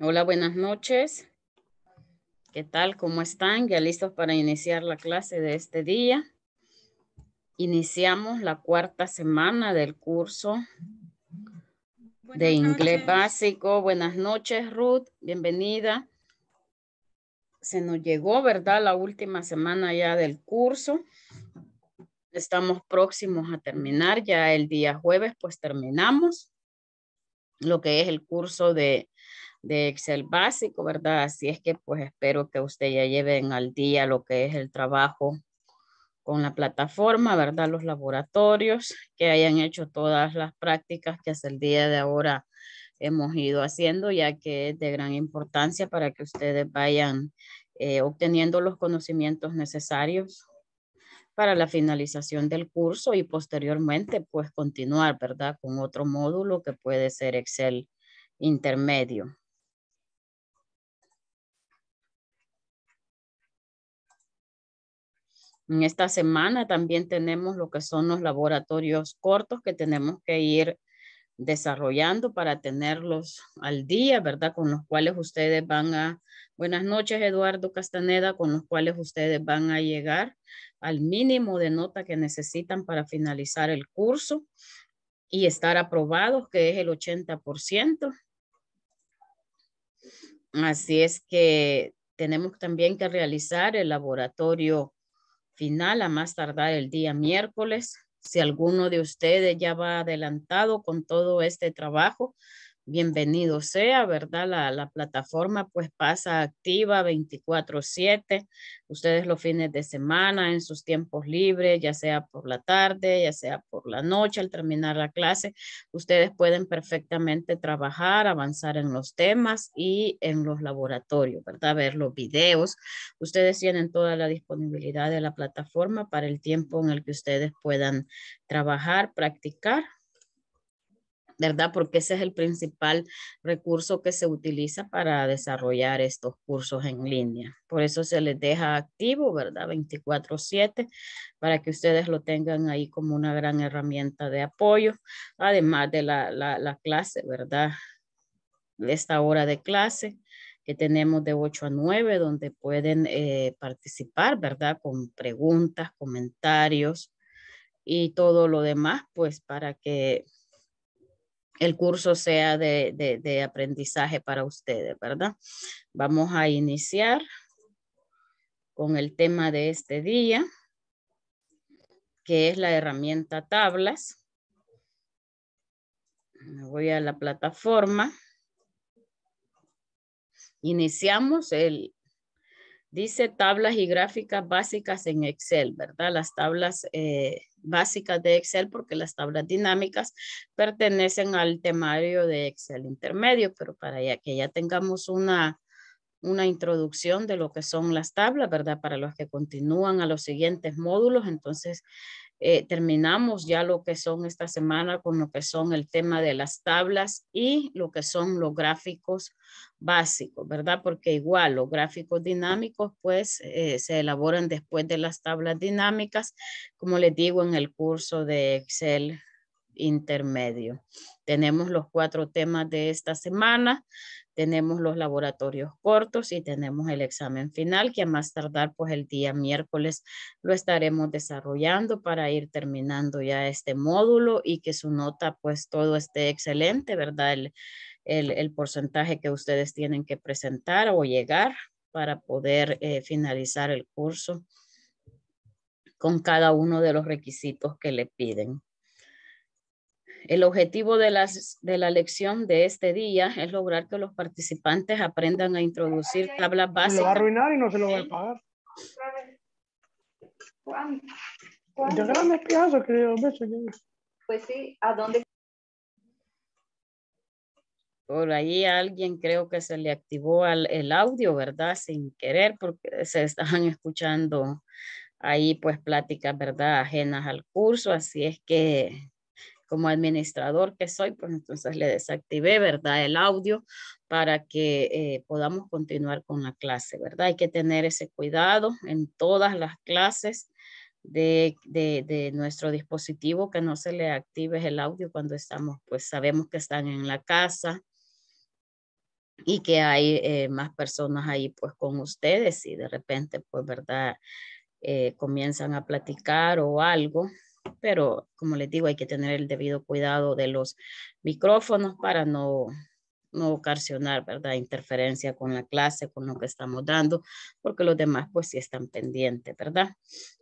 Hola, buenas noches. ¿Qué tal? ¿Cómo están? ¿Ya listos para iniciar la clase de este día? Iniciamos la cuarta semana del curso de inglés básico. Buenas noches, Ruth. Bienvenida. Se nos llegó, ¿verdad? La última semana ya del curso. Estamos próximos a terminar. Ya el día jueves, pues terminamos lo que es el curso de Excel básico, ¿verdad? Así es que pues espero que usted ya lleven al día lo que es el trabajo con la plataforma, ¿verdad? Los laboratorios, que hayan hecho todas las prácticas que hasta el día de ahora hemos ido haciendo, ya que es de gran importancia para que ustedes vayan obteniendo los conocimientos necesarios para la finalización del curso y posteriormente pues continuar, ¿verdad? Con otro módulo que puede ser Excel intermedio. En esta semana también tenemos lo que son los laboratorios cortos que tenemos que ir desarrollando para tenerlos al día, ¿verdad? Con los cuales ustedes van a... Buenas noches, Eduardo Castaneda, con los cuales ustedes van a llegar al mínimo de nota que necesitan para finalizar el curso y estar aprobados, que es el 80%. Así es que tenemos también que realizar el laboratorio final a más tardar el día miércoles. Si alguno de ustedes ya va adelantado con todo este trabajo, bienvenido sea, ¿verdad? La plataforma pues pasa activa 24/7. Ustedes los fines de semana, en sus tiempos libres, ya sea por la tarde, ya sea por la noche, al terminar la clase, ustedes pueden perfectamente trabajar, avanzar en los temas y en los laboratorios, ¿verdad? Ver los videos. Ustedes tienen toda la disponibilidad de la plataforma para el tiempo en el que ustedes puedan trabajar, practicar, ¿verdad? Porque ese es el principal recurso que se utiliza para desarrollar estos cursos en línea. Por eso se les deja activo, ¿verdad? 24/7, para que ustedes lo tengan ahí como una gran herramienta de apoyo, además de la clase, ¿verdad? Esta hora de clase que tenemos de 8 a 9, donde pueden participar, ¿verdad? Con preguntas, comentarios y todo lo demás, pues para que el curso sea de aprendizaje para ustedes, ¿verdad? Vamos a iniciar con el tema de este día, que es la herramienta tablas. Me voy a la plataforma. Iniciamos dice tablas y gráficas básicas en Excel, ¿verdad? Las tablas básicas de Excel, porque las tablas dinámicas pertenecen al temario de Excel intermedio, pero para que ya tengamos una introducción de lo que son las tablas, ¿verdad? Para los que continúan a los siguientes módulos, entonces terminamos ya lo que son esta semana con lo que son el tema de las tablas y lo que son los gráficos básicos, ¿verdad? Porque igual los gráficos dinámicos pues se elaboran después de las tablas dinámicas, como les digo, en el curso de Excel intermedio. Tenemos los 4 temas de esta semana, tenemos los laboratorios cortos y tenemos el examen final, que a más tardar pues el día miércoles lo estaremos desarrollando para ir terminando ya este módulo y que su nota pues todo esté excelente, ¿verdad? El porcentaje que ustedes tienen que presentar o llegar para poder finalizar el curso con cada uno de los requisitos que le piden. El objetivo de la lección de este día es lograr que los participantes aprendan a introducir tablas básicas. Se lo va a arruinar y no se lo va a pagar. ¿Cuándo? Ya grandes pedazos que dos veces. Pues sí, ¿a dónde? Por ahí a alguien creo que se le activó el audio, ¿verdad? Sin querer, porque se estaban escuchando ahí pues pláticas, ¿verdad? Ajenas al curso, así es que... Como administrador que soy, pues entonces le desactivé, ¿verdad? El audio para que podamos continuar con la clase, ¿verdad? Hay que tener ese cuidado en todas las clases de nuestro dispositivo, que no se le active el audio cuando estamos, pues sabemos que están en la casa y que hay más personas ahí pues con ustedes y de repente pues verdad comienzan a platicar o algo, pero como les digo hay que tener el debido cuidado de los micrófonos para no ocasionar verdad interferencia con la clase, con lo que estamos dando, porque los demás pues sí están pendientes, ¿verdad?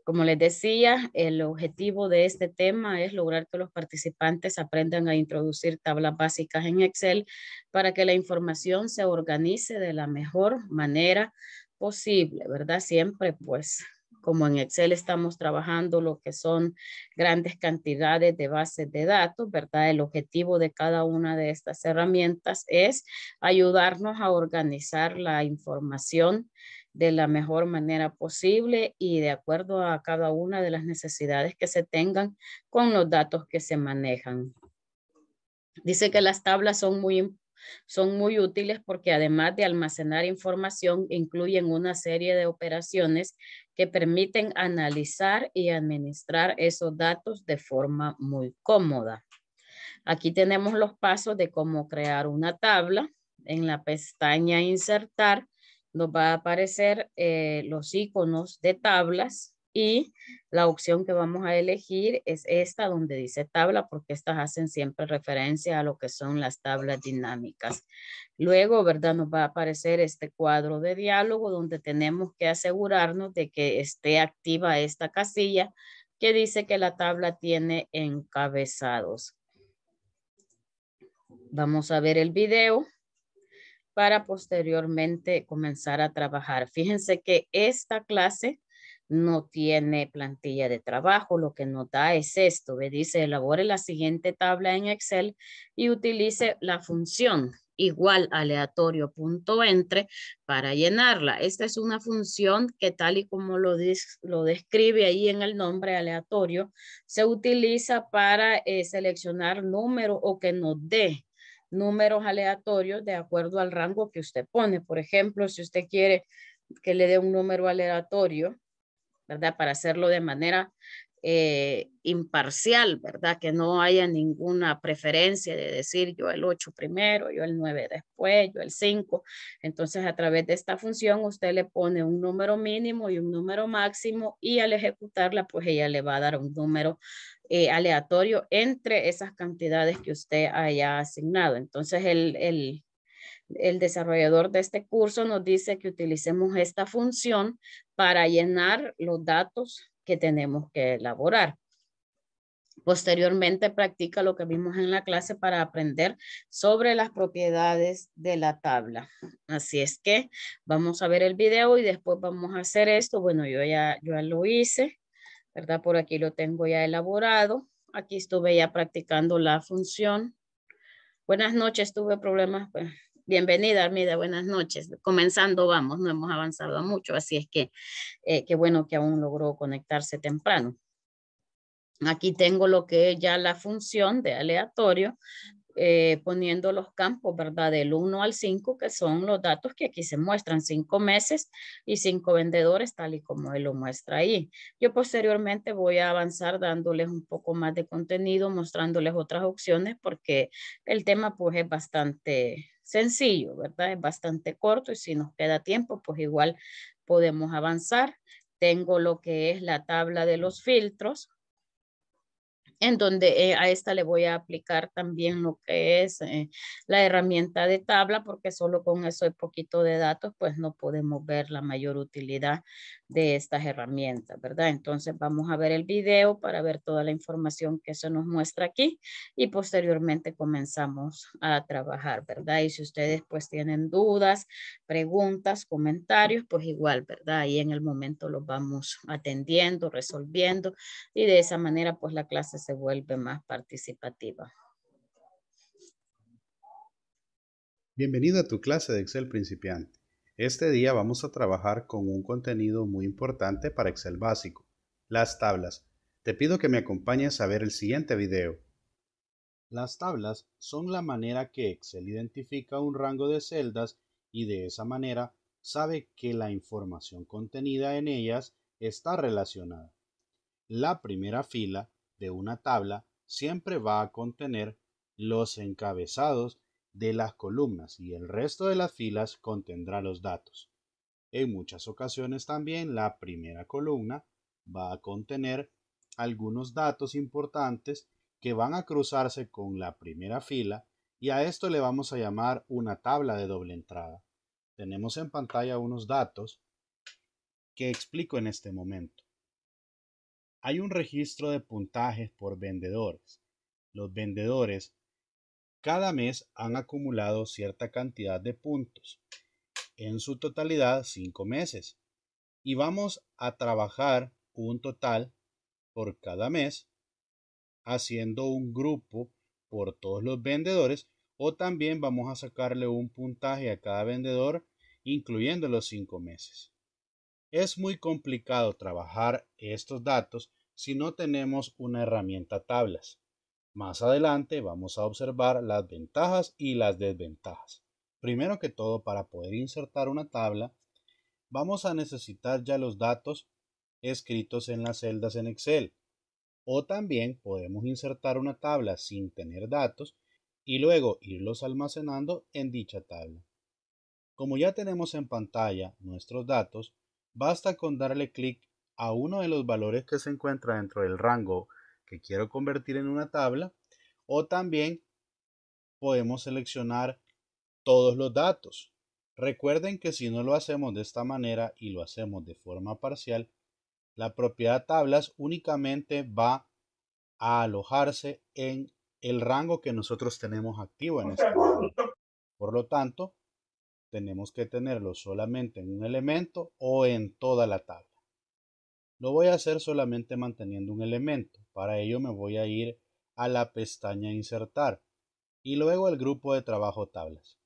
Como les decía, el objetivo de este tema es lograr que los participantes aprendan a introducir tablas básicas en Excel para que la información se organice de la mejor manera posible, ¿verdad? Siempre pues como en Excel estamos trabajando lo que son grandes cantidades de bases de datos, ¿verdad? El objetivo de cada una de estas herramientas es ayudarnos a organizar la información de la mejor manera posible y de acuerdo a cada una de las necesidades que se tengan con los datos que se manejan. Dice que las tablas son muy útiles porque además de almacenar información, incluyen una serie de operaciones que permiten analizar y administrar esos datos de forma muy cómoda. Aquí tenemos los pasos de cómo crear una tabla. En la pestaña Insertar nos va a aparecer los iconos de tablas y la opción que vamos a elegir es esta donde dice tabla, porque estas hacen siempre referencia a lo que son las tablas dinámicas. Luego, ¿verdad? Nos va a aparecer este cuadro de diálogo donde tenemos que asegurarnos de que esté activa esta casilla que dice que la tabla tiene encabezados. Vamos a ver el video para posteriormente comenzar a trabajar. Fíjense que esta clase no tiene plantilla de trabajo, lo que nos da es esto, me dice elabore la siguiente tabla en Excel y utilice la función igual aleatorio.entre para llenarla. Esta es una función que tal y como lo describe ahí en el nombre aleatorio, se utiliza para seleccionar números o que nos dé números aleatorios de acuerdo al rango que usted pone. Por ejemplo, si usted quiere que le dé un número aleatorio, ¿verdad? Para hacerlo de manera imparcial, ¿verdad? Que no haya ninguna preferencia de decir yo el 8 primero, yo el 9 después, yo el 5. Entonces, a través de esta función, usted le pone un número mínimo y un número máximo y al ejecutarla, pues ella le va a dar un número aleatorio entre esas cantidades que usted haya asignado. Entonces, el desarrollador de este curso nos dice que utilicemos esta función para llenar los datos que tenemos que elaborar. Posteriormente practica lo que vimos en la clase para aprender sobre las propiedades de la tabla. Así es que vamos a ver el video y después vamos a hacer esto. Bueno, yo ya lo hice, ¿verdad? Por aquí lo tengo ya elaborado. Aquí estuve ya practicando la función. Buenas noches, tuve problemas. Bienvenida, Armida, buenas noches. Comenzando vamos, no hemos avanzado mucho, así es que qué bueno que aún logró conectarse temprano. Aquí tengo lo que es ya la función de aleatorio, poniendo los campos, ¿verdad? Del 1 al 5, que son los datos que aquí se muestran, 5 meses y 5 vendedores, tal y como él lo muestra ahí. Yo posteriormente voy a avanzar dándoles un poco más de contenido, mostrándoles otras opciones, porque el tema pues es bastante sencillo, ¿verdad? Es bastante corto y si nos queda tiempo, pues igual podemos avanzar. Tengo lo que es la tabla de los filtros, en donde a esta le voy a aplicar también lo que es la herramienta de tabla, porque solo con eso hay poquito de datos, pues no podemos ver la mayor utilidad de estas herramientas, ¿verdad? Entonces vamos a ver el video para ver toda la información que se nos muestra aquí y posteriormente comenzamos a trabajar, ¿verdad? Y si ustedes pues tienen dudas, preguntas, comentarios, pues igual, ¿verdad? Ahí en el momento los vamos atendiendo, resolviendo y de esa manera pues la clase se vuelve más participativa. Bienvenido a tu clase de Excel principiante. Este día vamos a trabajar con un contenido muy importante para Excel básico, las tablas. Te pido que me acompañes a ver el siguiente video. Las tablas son la manera que Excel identifica un rango de celdas y de esa manera sabe que la información contenida en ellas está relacionada. La primera fila de una tabla siempre va a contener los encabezados de las columnas y el resto de las filas contendrá los datos. En muchas ocasiones también la primera columna va a contener algunos datos importantes que van a cruzarse con la primera fila y a esto le vamos a llamar una tabla de doble entrada. Tenemos en pantalla unos datos que explico en este momento. Hay un registro de puntajes por vendedores. Los vendedores cada mes han acumulado cierta cantidad de puntos, en su totalidad 5 meses, y vamos a trabajar un total por cada mes, haciendo un grupo por todos los vendedores, o también vamos a sacarle un puntaje a cada vendedor, incluyendo los 5 meses. Es muy complicado trabajar estos datos si no tenemos una herramienta tablas. Más adelante vamos a observar las ventajas y las desventajas. Primero que todo, para poder insertar una tabla, vamos a necesitar ya los datos escritos en las celdas en Excel. O también podemos insertar una tabla sin tener datos y luego irlos almacenando en dicha tabla. Como ya tenemos en pantalla nuestros datos, basta con darle clic a uno de los valores que se encuentra dentro del rango que quiero convertir en una tabla, o también podemos seleccionar todos los datos. Recuerden que si no lo hacemos de esta manera y lo hacemos de forma parcial, la propiedad tablas únicamente va a alojarse en el rango que nosotros tenemos activo en este momento. Por lo tanto, tenemos que tenerlo solamente en un elemento o en toda la tabla. Lo voy a hacer solamente manteniendo un elemento. Para ello me voy a ir a la pestaña Insertar y luego al grupo de trabajo Tablas.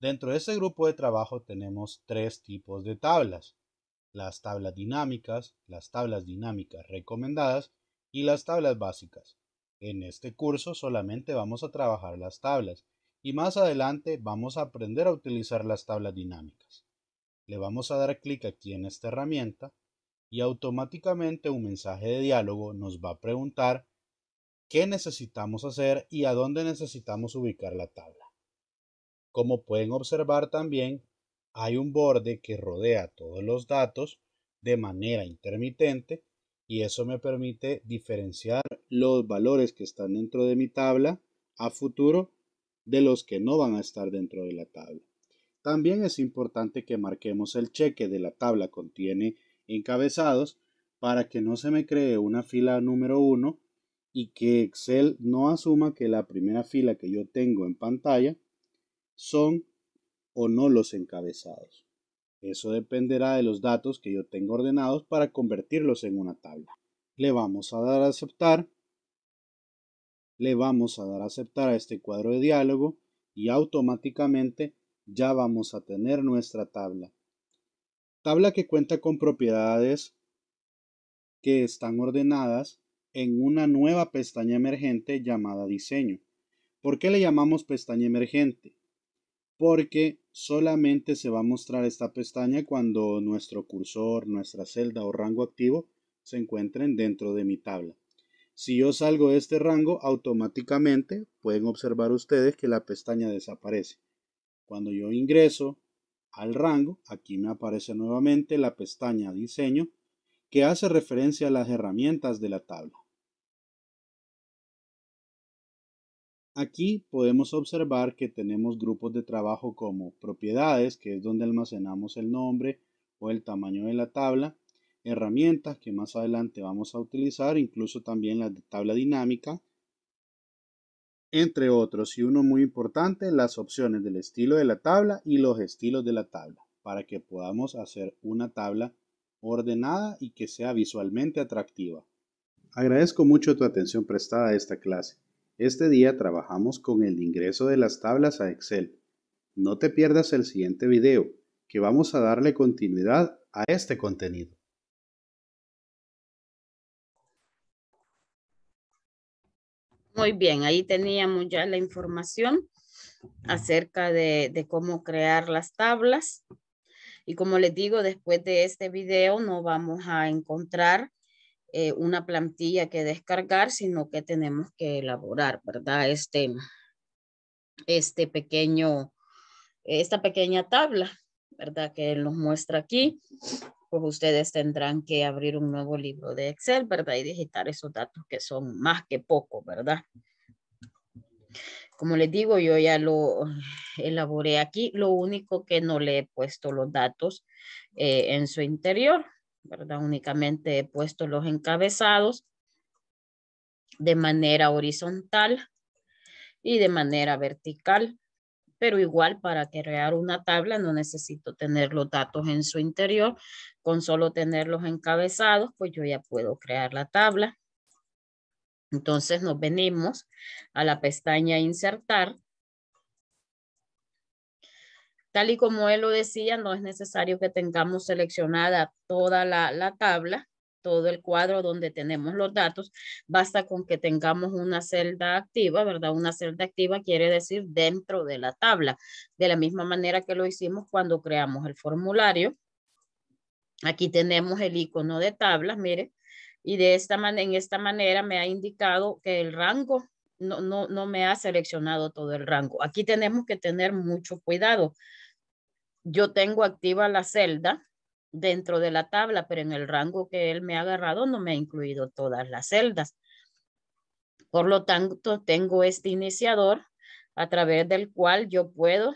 Dentro de ese grupo de trabajo tenemos 3 tipos de tablas: las tablas dinámicas, las tablas dinámicas recomendadas y las tablas básicas. En este curso solamente vamos a trabajar las tablas y más adelante vamos a aprender a utilizar las tablas dinámicas. Le vamos a dar clic aquí en esta herramienta y automáticamente un mensaje de diálogo nos va a preguntar qué necesitamos hacer y a dónde necesitamos ubicar la tabla. Como pueden observar también, hay un borde que rodea todos los datos de manera intermitente y eso me permite diferenciar los valores que están dentro de mi tabla a futuro de los que no van a estar dentro de la tabla. También es importante que marquemos el cheque de la tabla contiene encabezados para que no se me cree una fila número 1 y que Excel no asuma que la primera fila que yo tengo en pantalla son o no los encabezados. Eso dependerá de los datos que yo tengo ordenados para convertirlos en una tabla. Le vamos a dar a aceptar. Le vamos a dar a aceptar a este cuadro de diálogo y automáticamente ya vamos a tener nuestra tabla. Tabla que cuenta con propiedades que están ordenadas en una nueva pestaña emergente llamada Diseño. ¿Por qué le llamamos pestaña emergente? Porque solamente se va a mostrar esta pestaña cuando nuestro cursor, nuestra celda o rango activo se encuentren dentro de mi tabla. Si yo salgo de este rango, automáticamente pueden observar ustedes que la pestaña desaparece. Cuando yo ingreso al rango, aquí me aparece nuevamente la pestaña Diseño, que hace referencia a las herramientas de la tabla. Aquí podemos observar que tenemos grupos de trabajo como Propiedades, que es donde almacenamos el nombre o el tamaño de la tabla, Herramientas, que más adelante vamos a utilizar, incluso también las de tabla dinámica, entre otros, y uno muy importante, las opciones del estilo de la tabla y los estilos de la tabla, para que podamos hacer una tabla ordenada y que sea visualmente atractiva. Agradezco mucho tu atención prestada a esta clase. Este día trabajamos con el ingreso de las tablas a Excel. No te pierdas el siguiente video, que vamos a darle continuidad a este contenido. Muy bien, ahí teníamos ya la información acerca de cómo crear las tablas. Y como les digo, después de este video no vamos a encontrar una plantilla que descargar, sino que tenemos que elaborar, ¿verdad? esta pequeña tabla, ¿verdad? Que nos muestra aquí, pues ustedes tendrán que abrir un nuevo libro de Excel, ¿verdad? Y digitar esos datos que son más que poco, ¿verdad? Como les digo, yo ya lo elaboré aquí. Lo único que no le he puesto los datos en su interior, ¿verdad? Únicamente he puesto los encabezados de manera horizontal y de manera vertical. Pero igual, para crear una tabla no necesito tener los datos en su interior. Con solo tenerlos encabezados, pues yo ya puedo crear la tabla. Entonces nos venimos a la pestaña insertar. Tal y como él lo decía, no es necesario que tengamos seleccionada toda la tabla, todo el cuadro donde tenemos los datos. Basta con que tengamos una celda activa, ¿verdad? Una celda activa quiere decir dentro de la tabla. De la misma manera que lo hicimos cuando creamos el formulario. Aquí tenemos el icono de tablas, mire. Y de esta manera, en esta manera me ha indicado que el rango, no me ha seleccionado todo el rango. Aquí tenemos que tener mucho cuidado. Yo tengo activa la celda dentro de la tabla, pero en el rango que él me ha agarrado no me ha incluido todas las celdas. Por lo tanto, tengo este iniciador a través del cual yo puedo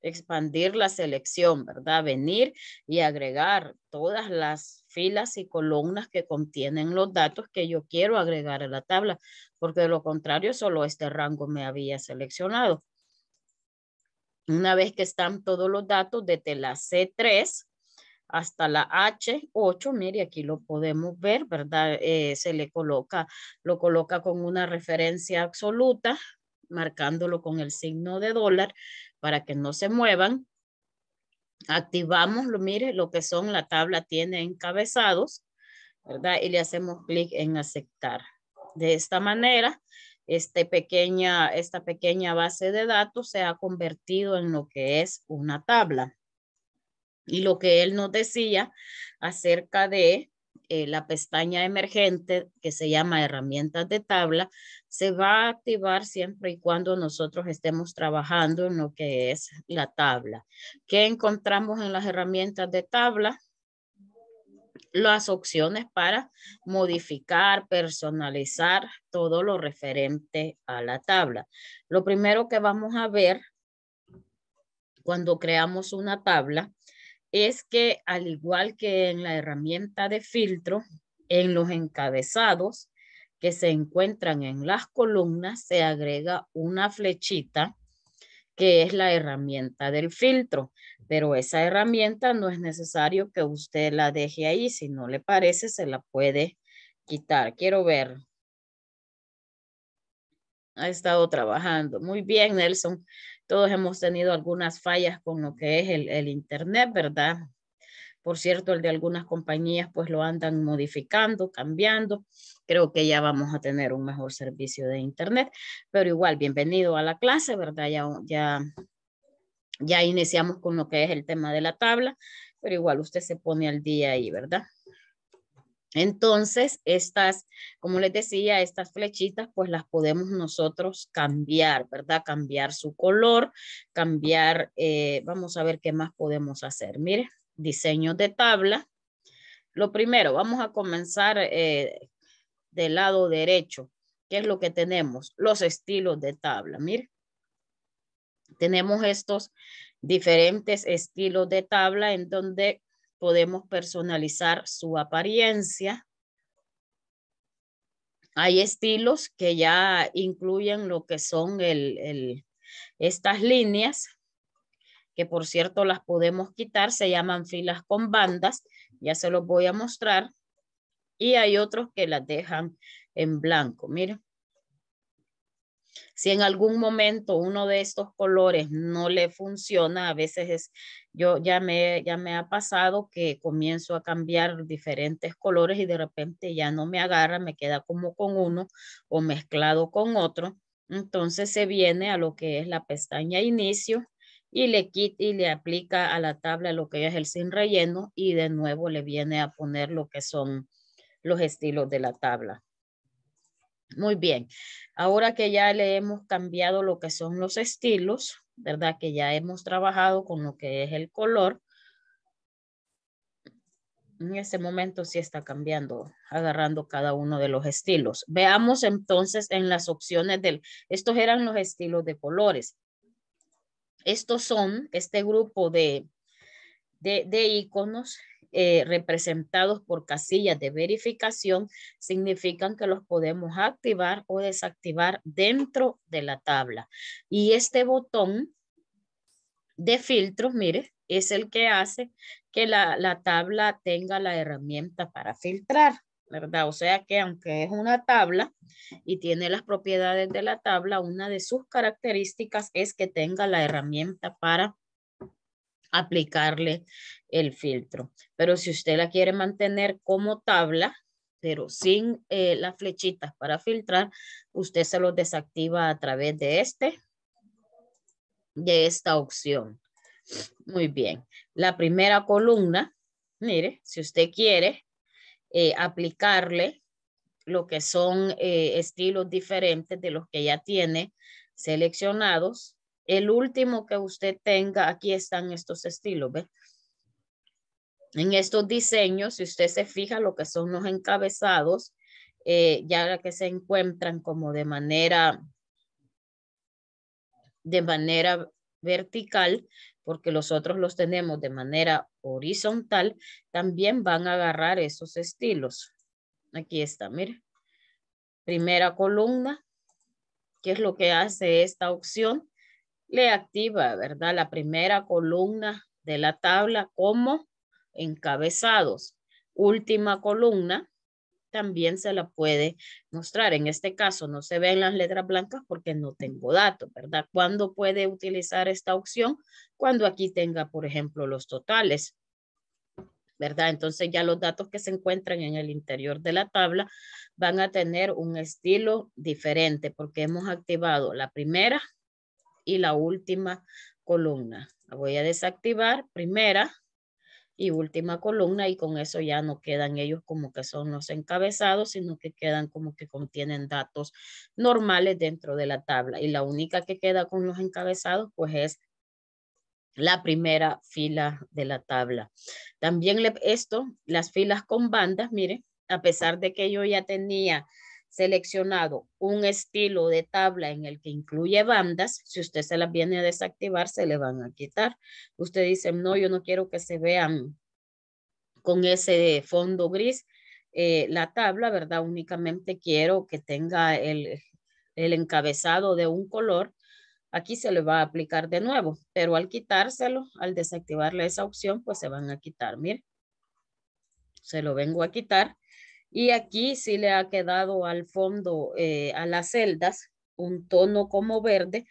expandir la selección, ¿verdad? Venir y agregar todas las filas y columnas que contienen los datos que yo quiero agregar a la tabla, porque de lo contrario solo este rango me había seleccionado. Una vez que están todos los datos desde la C3 hasta la H8, mire, aquí lo podemos ver, ¿verdad? Se le coloca, lo coloca con una referencia absoluta, marcándolo con el signo de dólar para que no se muevan. Activamos, mire, lo que son la tabla tiene encabezados, ¿verdad? Y le hacemos clic en aceptar. De esta manera, esta pequeña base de datos se ha convertido en lo que es una tabla. Y lo que él nos decía acerca de la pestaña emergente, que se llama herramientas de tabla, se va a activar siempre y cuando nosotros estemos trabajando en lo que es la tabla. ¿Qué encontramos en las herramientas de tabla? Las opciones para modificar, personalizar todo lo referente a la tabla. Lo primero que vamos a ver cuando creamos una tabla es que, al igual que en la herramienta de filtro, en los encabezados que se encuentran en las columnas, se agrega una flechita que es la herramienta del filtro. Pero esa herramienta no es necesario que usted la deje ahí. Si no le parece, se la puede quitar. Quiero ver. Ha estado trabajando. Muy bien, Nelson. Todos hemos tenido algunas fallas con lo que es el internet, ¿verdad? Por cierto, el de algunas compañías pues lo andan modificando, cambiando. Creo que ya vamos a tener un mejor servicio de internet. Pero igual, bienvenido a la clase, ¿verdad? Ya iniciamos con lo que es el tema de la tabla, pero igual usted se pone al día ahí, ¿verdad? Entonces, estas, como les decía, estas flechitas, pues las podemos nosotros cambiar, ¿verdad? Cambiar su color, cambiar, vamos a ver qué más podemos hacer. Mire, diseño de tabla. Lo primero, vamos a comenzar del lado derecho. ¿Qué es lo que tenemos? Los estilos de tabla, mire. Tenemos estos diferentes estilos de tabla en donde podemos personalizar su apariencia. Hay estilos que ya incluyen lo que son estas líneas, que por cierto las podemos quitar, se llaman filas con bandas, ya se los voy a mostrar. Y hay otros que las dejan en blanco, miren. Si en algún momento uno de estos colores no le funciona, a veces ya me ha pasado que comienzo a cambiar diferentes colores y de repente ya no me agarra, me queda como con uno o mezclado con otro. Entonces se viene a lo que es la pestaña inicio y le aplica a la tabla lo que es el sin relleno y de nuevo le viene a poner lo que son los estilos de la tabla. Muy bien. Ahora que ya le hemos cambiado lo que son los estilos, ¿verdad? Que ya hemos trabajado con lo que es el color. En este momento sí está cambiando, agarrando cada uno de los estilos. Veamos entonces en las opciones del... Estos eran los estilos de colores. Estos son este grupo de iconos representados por casillas de verificación. Significan que los podemos activar o desactivar dentro de la tabla. Y este botón de filtros, mire, es el que hace que la tabla tenga la herramienta para filtrar, ¿verdad? O sea que aunque es una tabla y tiene las propiedades de la tabla, una de sus características es que tenga la herramienta para aplicarle el filtro. Pero si usted la quiere mantener como tabla, pero sin las flechitas para filtrar, usted se los desactiva a través de esta opción. Muy bien. La primera columna, mire, si usted quiere aplicarle lo que son estilos diferentes de los que ya tiene seleccionados, el último que usted tenga, aquí están estos estilos, ¿ve? En estos diseños, si usted se fija lo que son los encabezados, ya que se encuentran como de manera vertical, porque los otros los tenemos de manera horizontal, también van a agarrar esos estilos. Aquí está, mire. Primera columna, ¿qué es lo que hace esta opción? Le activa, ¿verdad? La primera columna de la tabla como encabezados. Última columna, también se la puede mostrar. En este caso no se ven las letras blancas porque no tengo datos, ¿verdad? ¿Cuándo puede utilizar esta opción? Cuando aquí tenga, por ejemplo, los totales, ¿verdad? Entonces ya los datos que se encuentran en el interior de la tabla van a tener un estilo diferente porque hemos activado la primera y la última columna. La voy a desactivar, primera y última columna, y con eso ya no quedan ellos como que son los encabezados, sino que quedan como que contienen datos normales dentro de la tabla. Y la única que queda con los encabezados pues es la primera fila de la tabla. También las filas con bandas, mire, a pesar de que yo ya tenía seleccionado un estilo de tabla en el que incluye bandas, si usted se las viene a desactivar, se le van a quitar. Usted dice, no, yo no quiero que se vean con ese fondo gris la tabla, ¿verdad? Únicamente quiero que tenga el encabezado de un color. Aquí se le va a aplicar de nuevo, pero al quitárselo, al desactivarle esa opción, pues se van a quitar, mire. Se lo vengo a quitar. Y aquí sí le ha quedado al fondo, a las celdas, un tono como verde,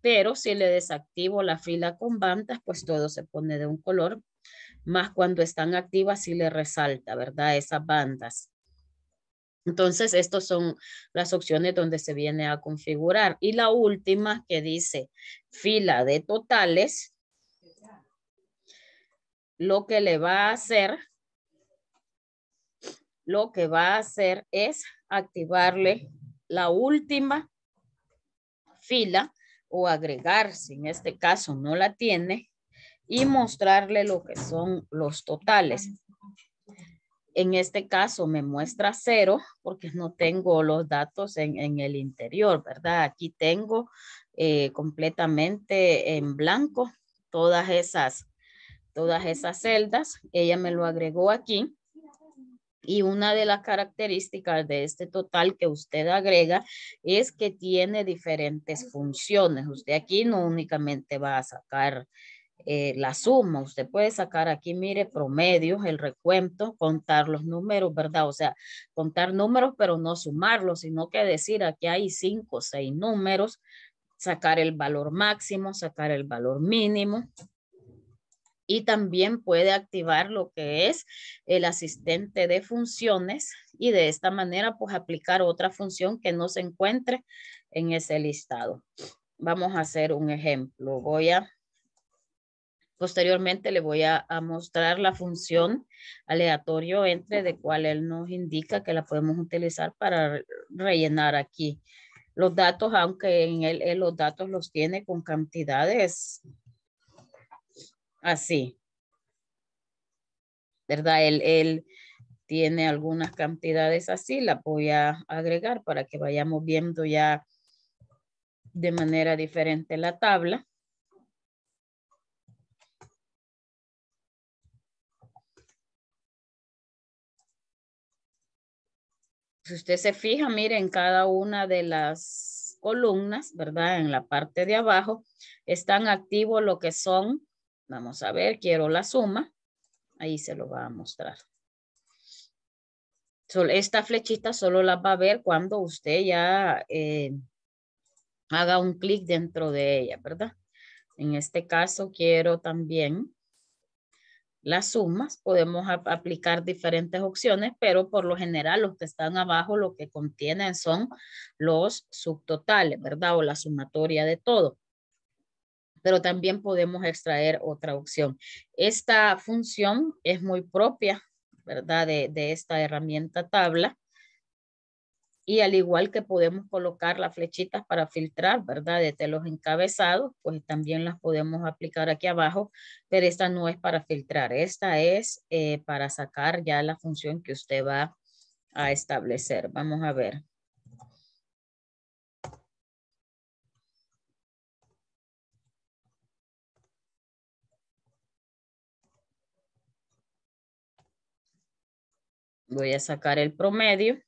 pero si le desactivo la fila con bandas, pues todo se pone de un color, más cuando están activas sí le resalta, ¿verdad? Esas bandas. Entonces, estas son las opciones donde se viene a configurar. Y la última que dice fila de totales, lo que va a hacer es activarle la última fila o agregar, si en este caso no la tiene, y mostrarle lo que son los totales. En este caso me muestra 0 porque no tengo los datos en el interior, ¿verdad? Aquí tengo completamente en blanco todas esas celdas. Ella me lo agregó aquí. Y una de las características de este total que usted agrega es que tiene diferentes funciones. Usted aquí no únicamente va a sacar la suma. Usted puede sacar aquí, mire, promedios, el recuento, contar los números, ¿verdad? O sea, contar números, pero no sumarlos, sino que decir aquí hay 5 o 6 números, sacar el valor máximo, sacar el valor mínimo. Y también puede activar lo que es el asistente de funciones y de esta manera pues aplicar otra función que no se encuentre en ese listado. Vamos a hacer un ejemplo. Voy a Posteriormente le voy a mostrar la función aleatorio entre de cual él nos indica que la podemos utilizar para rellenar aquí los datos, aunque en él los datos los tiene con cantidades así, ¿verdad? Él tiene algunas cantidades así, la voy a agregar para que vayamos viendo ya de manera diferente la tabla. Si usted se fija, mire, en cada una de las columnas, ¿verdad? En la parte de abajo están activos lo que son, vamos a ver, quiero la suma, ahí se lo va a mostrar. Esta flechita solo la va a ver cuando usted ya haga un clic dentro de ella, ¿verdad? En este caso quiero también las sumas. Podemos aplicar diferentes opciones, pero por lo general los que están abajo lo que contienen son los subtotales, ¿verdad? O la sumatoria de todo. Pero también podemos extraer otra opción. Esta función es muy propia, ¿verdad? De esta herramienta tabla. Y al igual que podemos colocar las flechitas para filtrar, ¿verdad? Desde los encabezados, pues también las podemos aplicar aquí abajo, pero esta no es para filtrar, esta es para sacar ya la función que usted va a establecer. Vamos a ver. Voy a sacar el promedio.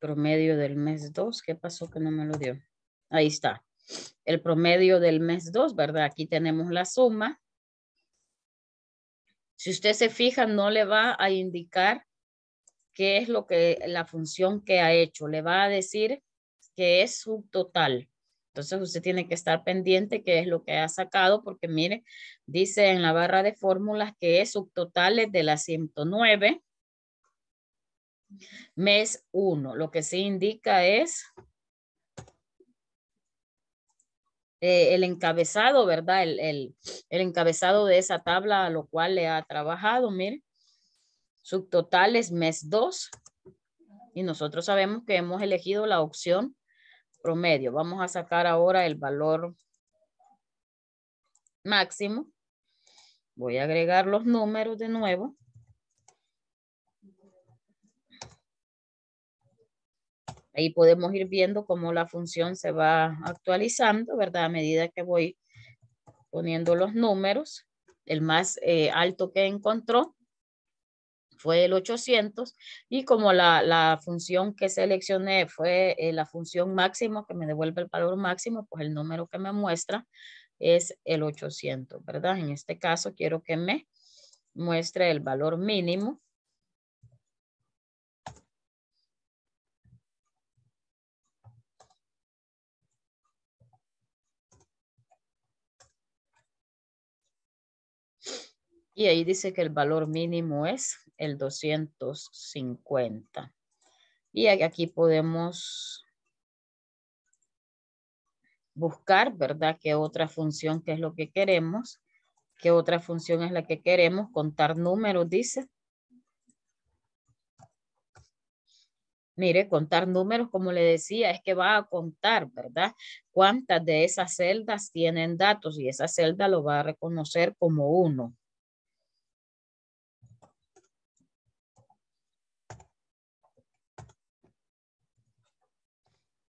Promedio del mes 2, ¿qué pasó que no me lo dio? Ahí está, el promedio del mes 2, ¿verdad? Aquí tenemos la suma. Si usted se fija, no le va a indicar qué es lo que, la función que ha hecho, le va a decir que es subtotal. Entonces usted tiene que estar pendiente qué es lo que ha sacado, porque mire, dice en la barra de fórmulas que es subtotales de la 109, mes 1, lo que sí indica es el encabezado, ¿verdad? El encabezado de esa tabla a lo cual le ha trabajado, mire, subtotales mes 2, y nosotros sabemos que hemos elegido la opción promedio. Vamos a sacar ahora el valor máximo, voy a agregar los números de nuevo. Ahí podemos ir viendo cómo la función se va actualizando, ¿verdad? A medida que voy poniendo los números, el más alto que encontró fue el 800, y como la función que seleccioné fue la función máxima que me devuelve el valor máximo, pues el número que me muestra es el 800, ¿verdad? En este caso quiero que me muestre el valor mínimo. Y ahí dice que el valor mínimo es el 250. Y aquí podemos buscar, ¿verdad? ¿Qué otra función que es lo que queremos? ¿Qué otra función es la que queremos? Contar números, dice. Mire, contar números, como le decía, es que va a contar, ¿verdad? Cuántas de esas celdas tienen datos, y esa celda lo va a reconocer como 1.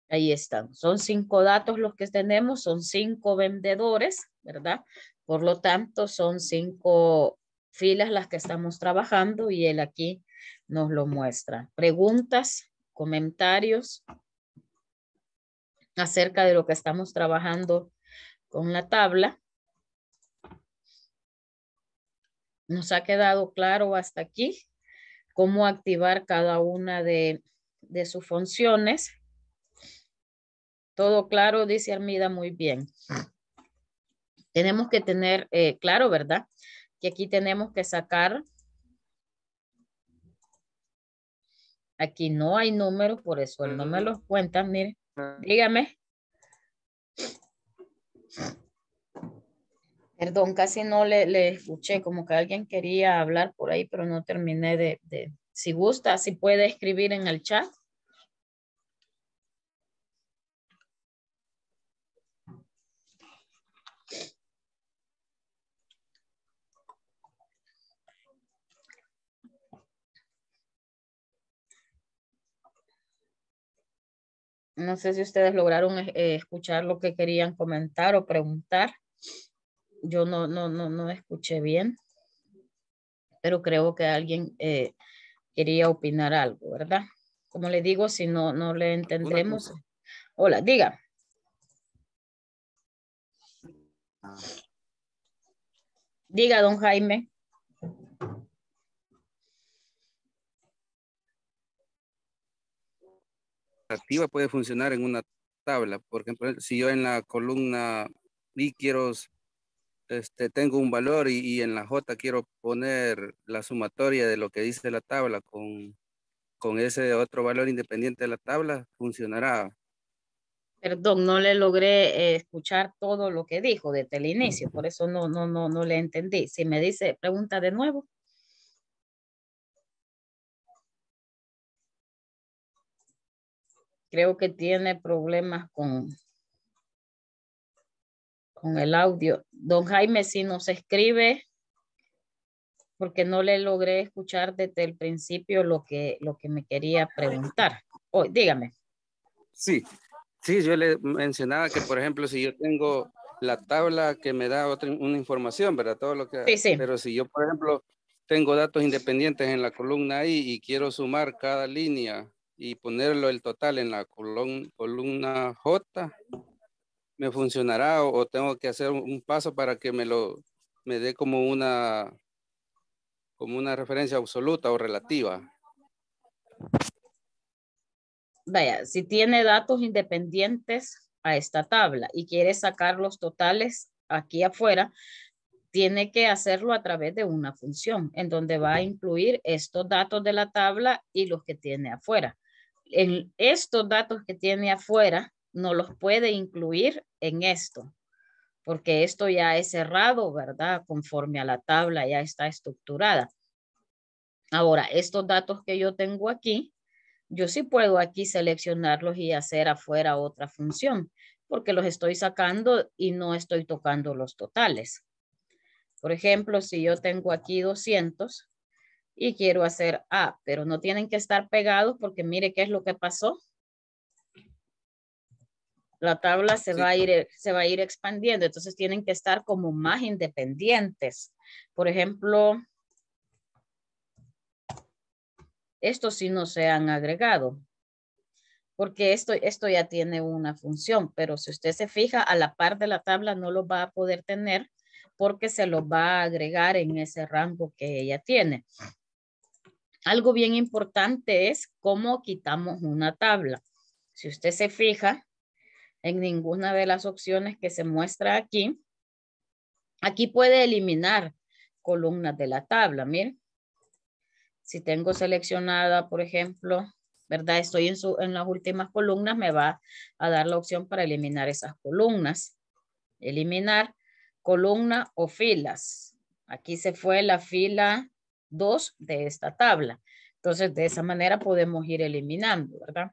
Ahí están, son 5 datos los que tenemos, son 5 vendedores, ¿verdad? Por lo tanto, son 5 filas las que estamos trabajando y él aquí nos lo muestra. Preguntas, comentarios acerca de lo que estamos trabajando con la tabla. Nos ha quedado claro hasta aquí cómo activar cada una de sus funciones. Todo claro, dice Armida, muy bien. Tenemos que tener claro, ¿verdad? Que aquí tenemos que sacar Aquí no hay número, por eso él no me los cuenta, mire. Dígame. Perdón, casi no le escuché, como que alguien quería hablar por ahí, pero no terminé de... Si gusta, si puede escribir en el chat. No sé si ustedes lograron escuchar lo que querían comentar o preguntar. Yo no escuché bien, pero creo que alguien quería opinar algo, ¿verdad? Como le digo, si no le entendemos. Hola, diga. Diga, don Jaime. Activa puede funcionar en una tabla. Por ejemplo, si yo en la columna Y quiero, tengo un valor y en la J quiero poner la sumatoria de lo que dice la tabla con ese otro valor independiente de la tabla, funcionará. Perdón, no le logré escuchar todo lo que dijo desde el inicio, por eso no le entendí. Si me dice, pregunta de nuevo. Creo que tiene problemas con el audio. Don Jaime, si nos escribe, porque no le logré escuchar desde el principio lo que me quería preguntar. Dígame. Sí, yo le mencionaba que, por ejemplo, si yo tengo la tabla que me da una información, ¿verdad? Todo lo que... Sí. Pero si yo, por ejemplo, tengo datos independientes en la columna y quiero sumar cada línea y ponerlo el total en la columna J, ¿me funcionará o tengo que hacer un paso para que me dé como una referencia absoluta o relativa? Vaya, si tiene datos independientes a esta tabla y quiere sacar los totales aquí afuera, tiene que hacerlo a través de una función en donde va a incluir estos datos de la tabla y los que tiene afuera. Estos datos que tiene afuera no los puede incluir en esto, porque esto ya es cerrado, ¿verdad? Conforme a la tabla ya está estructurada. Ahora, estos datos que yo tengo aquí, yo sí puedo aquí seleccionarlos y hacer afuera otra función, porque los estoy sacando y no estoy tocando los totales. Por ejemplo, si yo tengo aquí 200 y quiero hacer A, pero no tienen que estar pegados porque mire qué es lo que pasó. La tabla se va a ir expandiendo, entonces tienen que estar como más independientes. Por ejemplo, estos sí no se han agregado, porque esto ya tiene una función, pero si usted se fija, a la par de la tabla no lo va a poder tener, porque se los va a agregar en ese rango que ella tiene. Algo bien importante es cómo quitamos una tabla. Si usted se fija, en ninguna de las opciones que se muestra aquí, aquí puede eliminar columnas de la tabla. Miren, si tengo seleccionada, por ejemplo, ¿verdad? Estoy en las últimas columnas, me va a dar la opción para eliminar esas columnas. Eliminar columna o filas. Aquí se fue la fila 2 de esta tabla. Entonces, de esa manera podemos ir eliminando, ¿verdad?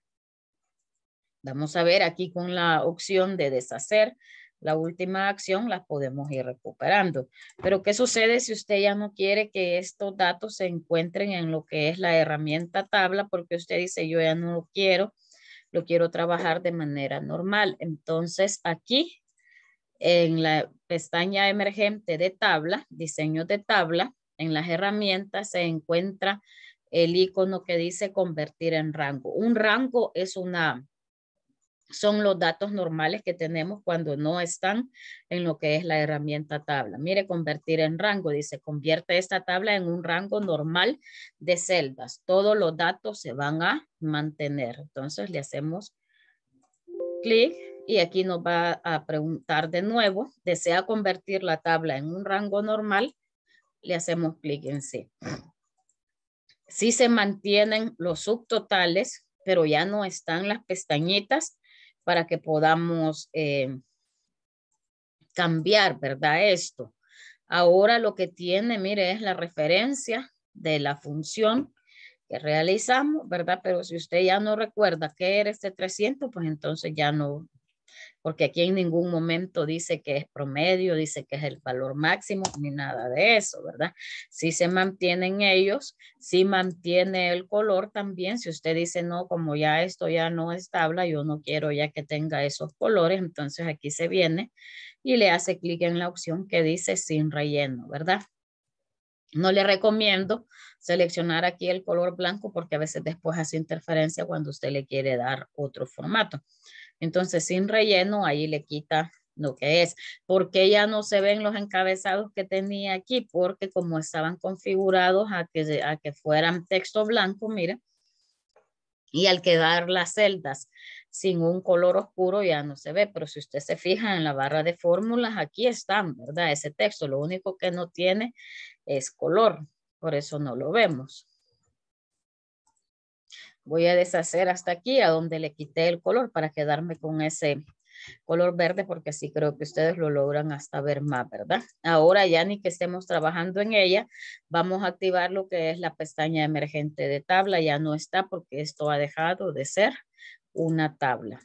Vamos a ver aquí con la opción de deshacer la última acción, la podemos ir recuperando. Pero, ¿qué sucede si usted ya no quiere que estos datos se encuentren en lo que es la herramienta tabla? Porque usted dice, yo ya no lo quiero trabajar de manera normal. Entonces, aquí, en la pestaña emergente de tabla, diseño de tabla, en las herramientas se encuentra el icono que dice convertir en rango. Un rango son los datos normales que tenemos cuando no están en lo que es la herramienta tabla. Mire, convertir en rango, dice, convierte esta tabla en un rango normal de celdas. Todos los datos se van a mantener. Entonces le hacemos clic. Y aquí nos va a preguntar de nuevo, ¿desea convertir la tabla en un rango normal? Le hacemos clic en sí. Sí se mantienen los subtotales, pero ya no están las pestañitas para que podamos cambiar, ¿verdad? Esto. Ahora lo que tiene, mire, es la referencia de la función que realizamos, ¿verdad? Pero si usted ya no recuerda qué era este 300, pues entonces ya no, porque aquí en ningún momento dice que es promedio, dice que es el valor máximo, ni nada de eso, ¿verdad? Si se mantienen ellos, si mantiene el color también, si usted dice, no, como ya esto ya no es tabla, yo no quiero ya que tenga esos colores, entonces aquí se viene y le hace clic en la opción que dice sin relleno, ¿verdad? No le recomiendo seleccionar aquí el color blanco porque a veces después hace interferencia cuando usted le quiere dar otro formato. Entonces, sin relleno, ahí le quita lo que es. ¿Por qué ya no se ven los encabezados que tenía aquí? Porque como estaban configurados a que fueran texto blanco, mira, y al quedar las celdas sin un color oscuro ya no se ve. Pero si usted se fija en la barra de fórmulas, aquí están, ¿verdad? Ese texto, lo único que no tiene es color. Por eso no lo vemos. Voy a deshacer hasta aquí a donde le quité el color para quedarme con ese color verde porque sí creo que ustedes lo logran hasta ver más, ¿verdad? Ahora ya ni que estemos trabajando en ella, vamos a activar lo que es la pestaña emergente de tabla. Ya no está porque esto ha dejado de ser una tabla.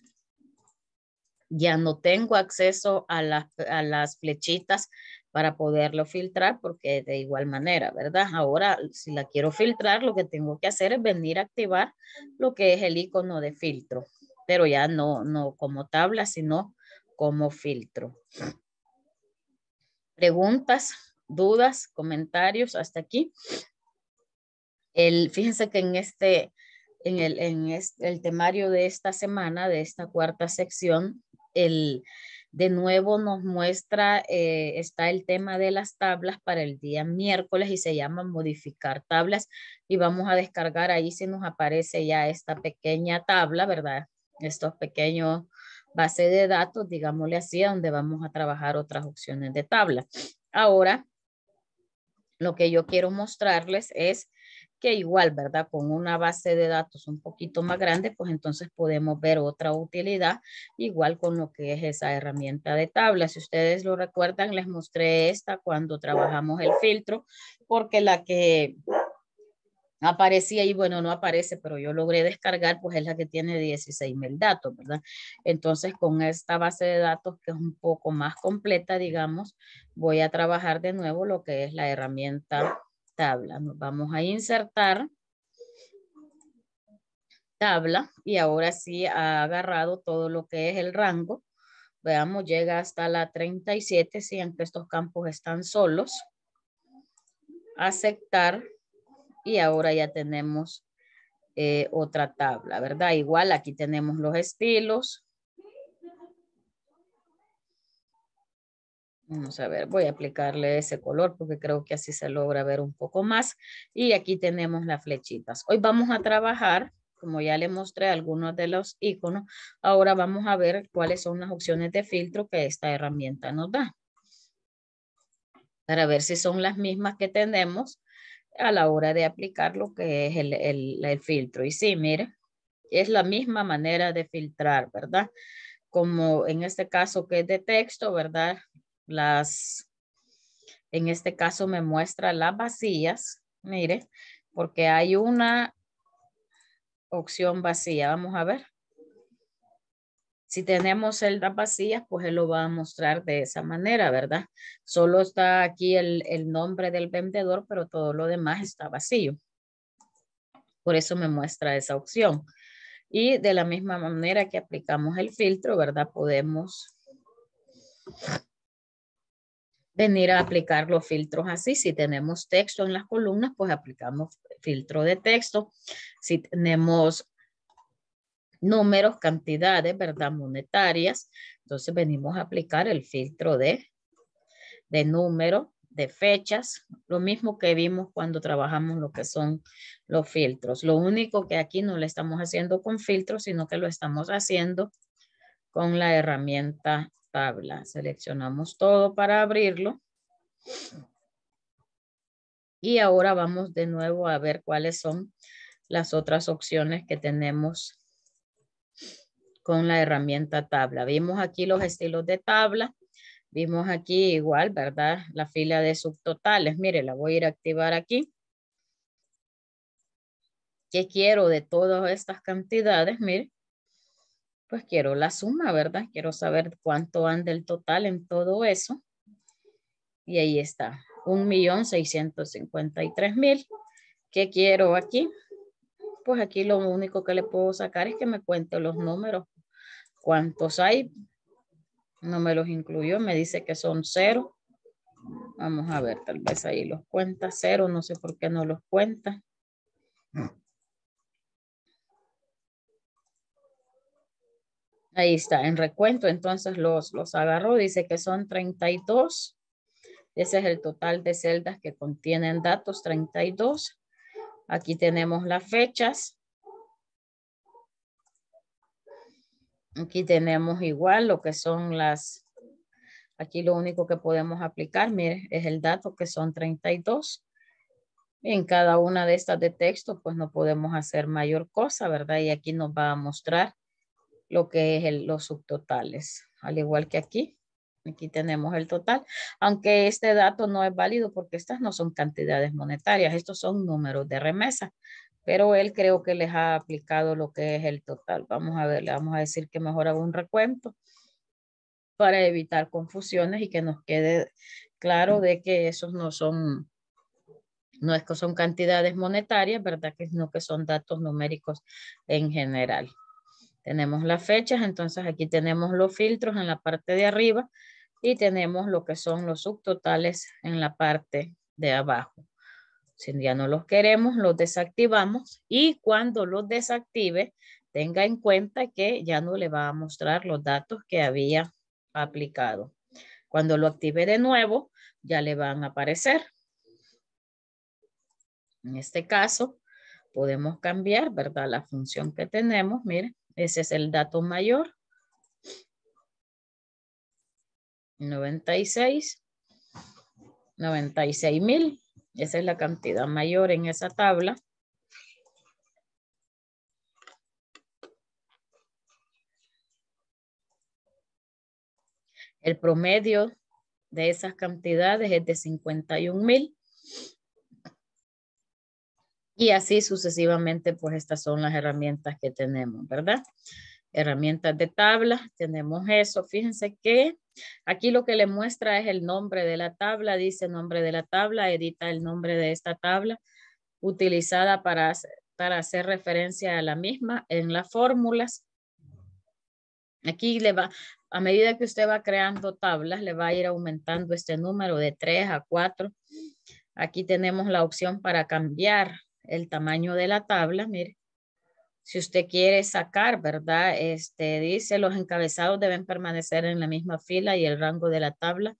Ya no tengo acceso a las flechitas para poderlo filtrar porque de igual manera, ¿verdad? Ahora, si la quiero filtrar, lo que tengo que hacer es venir a activar lo que es el icono de filtro, pero ya no como tabla, sino como filtro. Preguntas, dudas, comentarios hasta aquí. Fíjense que en el temario de esta semana, de esta cuarta sección, de nuevo nos muestra, está el tema de las tablas para el día miércoles y se llama modificar tablas y vamos a descargar ahí si nos aparece ya esta pequeña tabla, ¿verdad? Estos pequeños bases de datos, digámosle así, donde vamos a trabajar otras opciones de tabla. Ahora, lo que yo quiero mostrarles es que igual, ¿verdad? Con una base de datos un poquito más grande, pues entonces podemos ver otra utilidad, igual con lo que es esa herramienta de tabla. Si ustedes lo recuerdan, les mostré esta cuando trabajamos el filtro, porque la que aparecía y bueno, no aparece, pero yo logré descargar, pues es la que tiene 16,000 datos, ¿verdad? Entonces, con esta base de datos que es un poco más completa, digamos, voy a trabajar de nuevo lo que es la herramienta tabla. Nos vamos a insertar tabla y ahora sí ha agarrado todo lo que es el rango. Veamos, llega hasta la 37, si aunque estos campos están solos. Aceptar y ahora ya tenemos otra tabla, ¿verdad? Igual aquí tenemos los estilos. Vamos a ver, voy a aplicarle ese color porque creo que así se logra ver un poco más. Y aquí tenemos las flechitas. Hoy vamos a trabajar, como ya le mostré algunos de los iconos, ahora vamos a ver cuáles son las opciones de filtro que esta herramienta nos da. Para ver si son las mismas que tenemos a la hora de aplicar lo que es el filtro. Y sí, mire, es la misma manera de filtrar, ¿verdad? Como en este caso que es de texto, ¿verdad? En este caso me muestra las vacías, mire, porque hay una opción vacía. Vamos a ver. Si tenemos celdas vacías, pues él lo va a mostrar de esa manera, ¿verdad? Solo está aquí el nombre del vendedor, pero todo lo demás está vacío. Por eso me muestra esa opción. Y de la misma manera que aplicamos el filtro, ¿verdad? Podemos venir a aplicar los filtros así. Si tenemos texto en las columnas, pues aplicamos filtro de texto. Si tenemos números, cantidades, ¿verdad? Monetarias. Entonces venimos a aplicar el filtro de número, de fechas. Lo mismo que vimos cuando trabajamos lo que son los filtros. Lo único que aquí no lo estamos haciendo con filtros, sino que lo estamos haciendo con la herramienta tabla. Seleccionamos todo para abrirlo. Y ahora vamos de nuevo a ver cuáles son las otras opciones que tenemos con la herramienta tabla. Vimos aquí los estilos de tabla. Vimos aquí igual, ¿verdad? La fila de subtotales. Mire, la voy a ir a activar aquí. ¿Qué quiero de todas estas cantidades? Mire, pues quiero la suma, ¿verdad? Quiero saber cuánto anda el total en todo eso. Y ahí está, 1.653.000. ¿Qué quiero aquí? Pues aquí lo único que le puedo sacar es que me cuente los números. ¿Cuántos hay? No me los incluyó, me dice que son 0. Vamos a ver, tal vez ahí los cuenta 0, no sé por qué no los cuenta. Ahí está, en recuento, entonces los agarró, dice que son 32. Ese es el total de celdas que contienen datos, 32. Aquí tenemos las fechas. Aquí tenemos igual lo que son las, aquí lo único que podemos aplicar, mire, es el dato que son 32. Y en cada una de estas de texto, pues no podemos hacer mayor cosa, ¿verdad? Y aquí nos va a mostrar lo que es los subtotales, al igual que aquí. Aquí tenemos el total, aunque este dato no es válido porque estas no son cantidades monetarias, estos son números de remesa. Pero él creo que les ha aplicado lo que es el total. Vamos a ver, le vamos a decir que mejor haga un recuento para evitar confusiones y que nos quede claro de que esos no es que son cantidades monetarias, ¿verdad? Que no, que son datos numéricos en general. Tenemos las fechas, entonces aquí tenemos los filtros en la parte de arriba y tenemos lo que son los subtotales en la parte de abajo. Si ya no los queremos, los desactivamos y cuando los desactive, tenga en cuenta que ya no le va a mostrar los datos que había aplicado. Cuando lo active de nuevo, ya le van a aparecer. En este caso, podemos cambiar, ¿verdad? La función que tenemos, miren, ese es el dato mayor. 96.000. Esa es la cantidad mayor en esa tabla. El promedio de esas cantidades es de 51.000. Y así sucesivamente, pues estas son las herramientas que tenemos, ¿verdad? Herramientas de tabla, tenemos eso. Fíjense que aquí lo que le muestra es el nombre de la tabla, dice nombre de la tabla, edita el nombre de esta tabla utilizada para hacer referencia a la misma en las fórmulas. Aquí le va, a medida que usted va creando tablas, le va a ir aumentando este número de 3 a 4. Aquí tenemos la opción para cambiar el tamaño de la tabla, mire. Si usted quiere sacar, ¿verdad? Dice, los encabezados deben permanecer en la misma fila y el rango de la tabla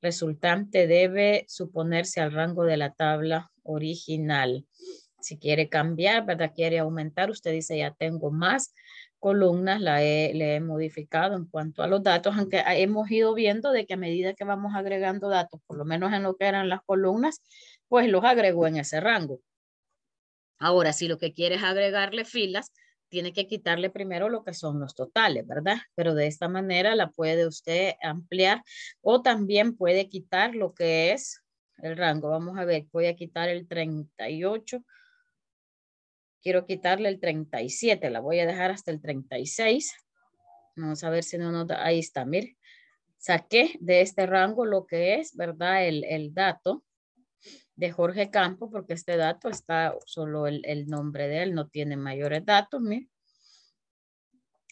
resultante debe suponerse al rango de la tabla original. Si quiere cambiar, ¿verdad? Quiere aumentar, usted dice, ya tengo más columnas, le he modificado en cuanto a los datos, aunque hemos ido viendo de que a medida que vamos agregando datos, por lo menos en lo que eran las columnas, pues los agregó en ese rango. Ahora, si lo que quiere es agregarle filas, tiene que quitarle primero lo que son los totales, ¿verdad? Pero de esta manera la puede usted ampliar o también puede quitar lo que es el rango. Vamos a ver, voy a quitar el 38. Quiero quitarle el 37, la voy a dejar hasta el 36. Vamos a ver si no nos da, ahí está, mire. Saqué de este rango lo que es, ¿verdad? El dato de Jorge Campos, porque este dato está solo el nombre de él, no tiene mayores datos, mire.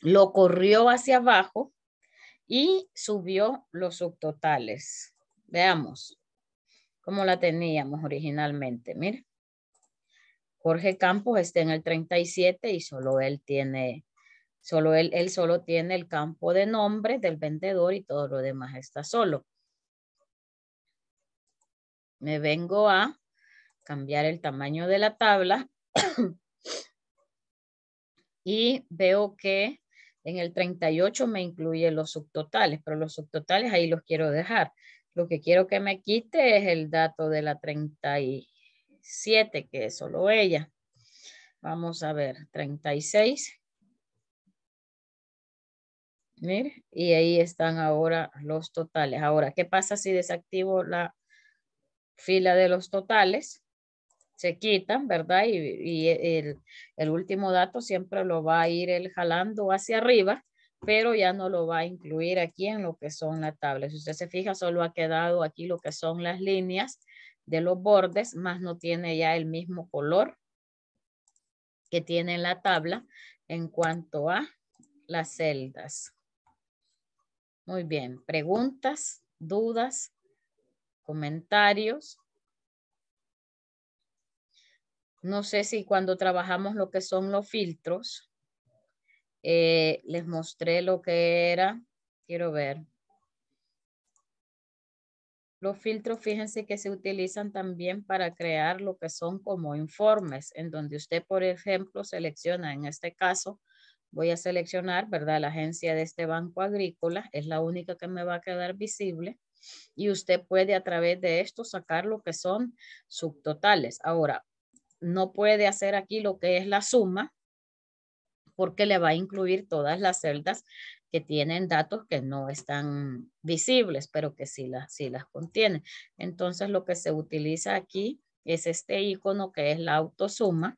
Lo corrió hacia abajo y subió los subtotales. Veamos cómo la teníamos originalmente, mire. Jorge Campos está en el 37 y él solo tiene el campo de nombre del vendedor y todo lo demás está solo. Me vengo a cambiar el tamaño de la tabla y veo que en el 38 me incluye los subtotales, pero los subtotales ahí los quiero dejar. Lo que quiero que me quite es el dato de la 30 y 7, que es solo ella. Vamos a ver, 36. Mire, y ahí están ahora los totales. Ahora, ¿qué pasa si desactivo la fila de los totales? Se quitan, ¿verdad? Y el último dato siempre lo va a ir él jalando hacia arriba, pero ya no lo va a incluir aquí en lo que son la tabla. Si usted se fija, solo ha quedado aquí lo que son las líneas de los bordes, más no tiene ya el mismo color que tiene en la tabla en cuanto a las celdas. Muy bien, preguntas, dudas, comentarios. No sé si cuando trabajamos lo que son los filtros, les mostré lo que era. Quiero ver. Los filtros, fíjense que se utilizan también para crear lo que son como informes, en donde usted, por ejemplo, selecciona, en este caso, voy a seleccionar, ¿verdad? La agencia de este Banco Agrícola es la única que me va a quedar visible. Y usted puede a través de esto sacar lo que son subtotales. Ahora, no puede hacer aquí lo que es la suma porque le va a incluir todas las celdas que tienen datos que no están visibles, pero que sí las contienen. Entonces lo que se utiliza aquí es este icono que es la autosuma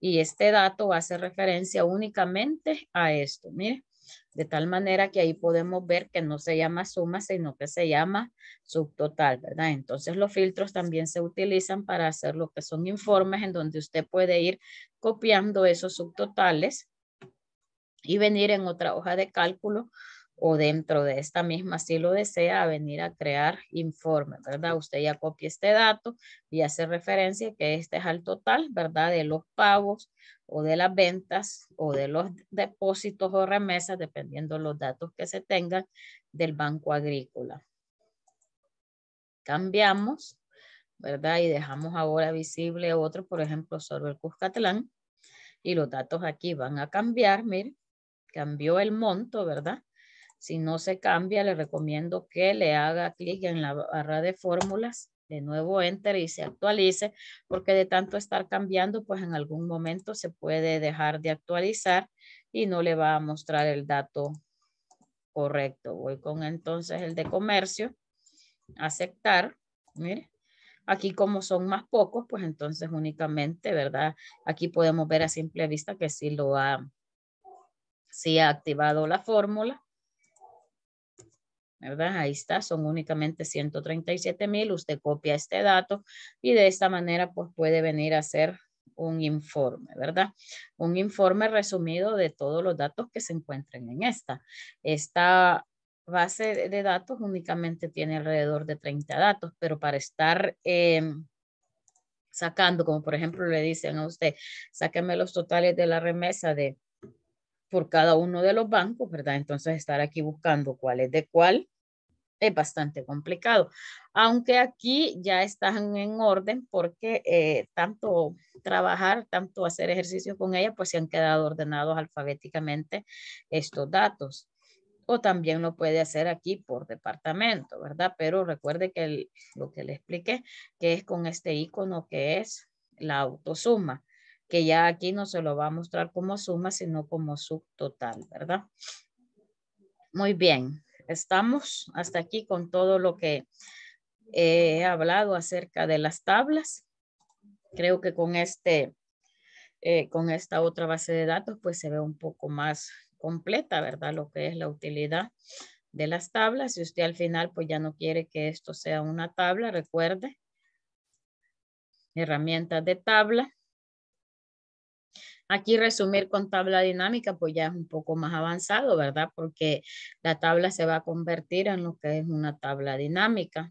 y este dato hace referencia únicamente a esto. Mire, de tal manera que ahí podemos ver que no se llama suma, sino que se llama subtotal, ¿verdad? Entonces los filtros también se utilizan para hacer lo que son informes en donde usted puede ir copiando esos subtotales y venir en otra hoja de cálculo o dentro de esta misma, si lo desea, a venir a crear informes, ¿verdad? Usted ya copia este dato y hace referencia que este es al total, ¿verdad? De los pagos o de las ventas o de los depósitos o remesas, dependiendo los datos que se tengan del Banco Agrícola. Cambiamos, ¿verdad? Y dejamos ahora visible otro, por ejemplo, solo el Cuscatlán. Y los datos aquí van a cambiar, miren, cambió el monto, ¿verdad? Si no se cambia, le recomiendo que le haga clic en la barra de fórmulas, de nuevo Enter y se actualice, porque de tanto estar cambiando, pues en algún momento se puede dejar de actualizar y no le va a mostrar el dato correcto. Voy con entonces el de comercio, aceptar, mire. Aquí como son más pocos, pues entonces únicamente, ¿verdad? Aquí podemos ver a simple vista que sí ha activado la fórmula. ¿Verdad? Ahí está, son únicamente 137,000. Usted copia este dato y de esta manera pues puede venir a hacer un informe, ¿verdad? Un informe resumido de todos los datos que se encuentren en esta base de datos únicamente tiene alrededor de 30 datos, pero para estar sacando, como por ejemplo le dicen a usted, sáqueme los totales de la remesa de por cada uno de los bancos, ¿verdad? Entonces estar aquí buscando cuál es de cuál es bastante complicado. Aunque aquí ya están en orden porque tanto trabajar, tanto hacer ejercicio con ella, pues se han quedado ordenados alfabéticamente estos datos. O también lo puede hacer aquí por departamento, ¿verdad? Pero recuerde que lo que le expliqué, que es con este icono que es la autosuma, que ya aquí no se lo va a mostrar como suma, sino como subtotal, ¿verdad? Muy bien, estamos hasta aquí con todo lo que he hablado acerca de las tablas. Creo que con esta otra base de datos, pues se ve un poco más completa, ¿verdad? Lo que es la utilidad de las tablas. Si usted al final pues ya no quiere que esto sea una tabla, recuerde, herramientas de tabla. Aquí resumir con tabla dinámica pues ya es un poco más avanzado, ¿verdad? Porque la tabla se va a convertir en lo que es una tabla dinámica.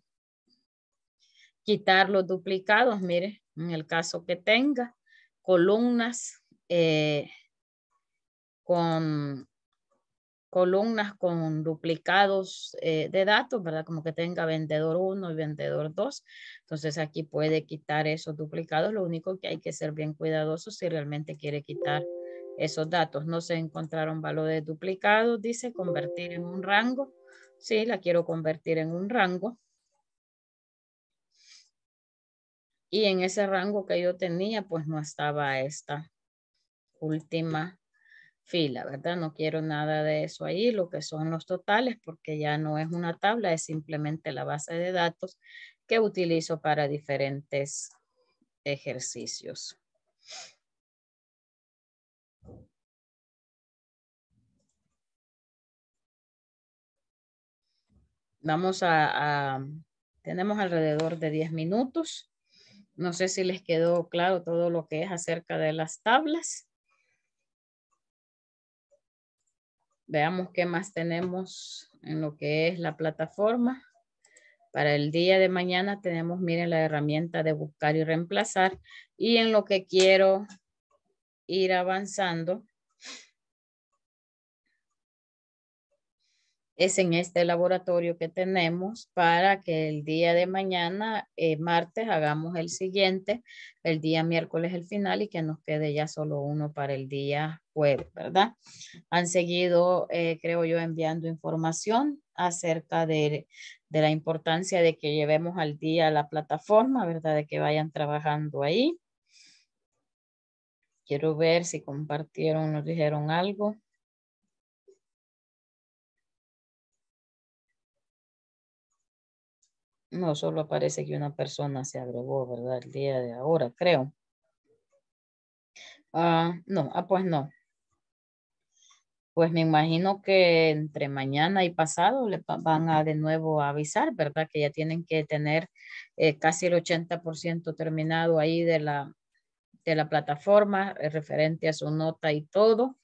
Quitar los duplicados, mire, en el caso que tenga, columnas, con duplicados de datos, ¿verdad? Como que tenga vendedor 1 y vendedor 2. Entonces aquí puede quitar esos duplicados. Lo único que hay que ser bien cuidadoso si realmente quiere quitar esos datos. No se encontraron valores duplicados. Dice convertir en un rango. Sí, la quiero convertir en un rango. Y en ese rango que yo tenía, pues no estaba esta última fila, ¿verdad? No quiero nada de eso ahí, lo que son los totales, porque ya no es una tabla, es simplemente la base de datos que utilizo para diferentes ejercicios. Vamos tenemos alrededor de 10 minutos. No sé si les quedó claro todo lo que es acerca de las tablas. Veamos qué más tenemos en lo que es la plataforma. Para el día de mañana tenemos, miren, la herramienta de buscar y reemplazar. Y en lo que quiero ir avanzando es en este laboratorio que tenemos para que el día de mañana, martes, hagamos el siguiente, el día miércoles el final y que nos quede ya solo uno para el día jueves, ¿verdad? Han seguido, creo yo, enviando información acerca de la importancia de que llevemos al día la plataforma, ¿verdad? De que vayan trabajando ahí. Quiero ver si compartieron, nos dijeron algo. No, solo aparece que una persona se agregó, ¿verdad? El día de ahora, creo. Pues no. Pues me imagino que entre mañana y pasado le van a de nuevo a avisar, ¿verdad? Que ya tienen que tener casi el 80% terminado ahí de la plataforma, referente a su nota y todo.